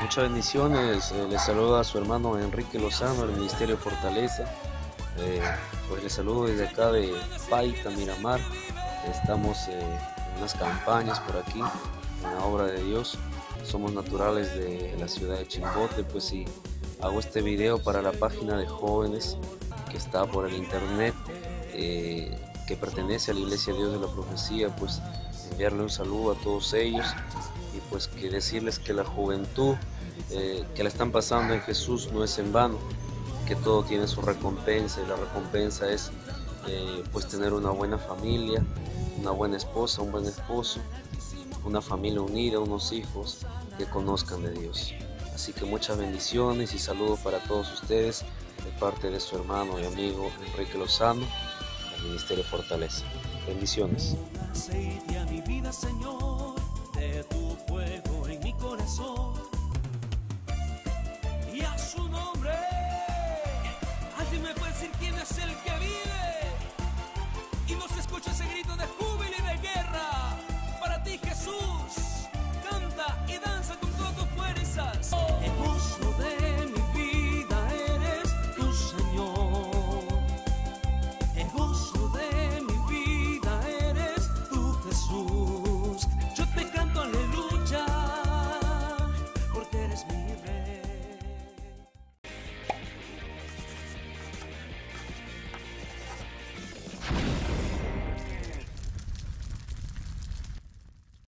Muchas bendiciones, les saluda a su hermano Enrique Lozano del Ministerio de Fortaleza. Pues les saludo desde acá de Paita, Miramar. Estamos en unas campañas por aquí, en la obra de Dios. Somos naturales de la ciudad de Chimbote, pues sí, hago este video para la página de jóvenes que está por el internet, que pertenece a la Iglesia Dios de la Profecía. Pues enviarle un saludo a todos ellos y pues que decirles que la juventud que la están pasando en Jesús no es en vano, que todo tiene su recompensa, y la recompensa es pues tener una buena familia, una buena esposa, un buen esposo, una familia unida, unos hijos que conozcan de Dios. Así que muchas bendiciones y saludos para todos ustedes de parte de su hermano y amigo Enrique Lozano, del Ministerio Fortaleza. Bendiciones.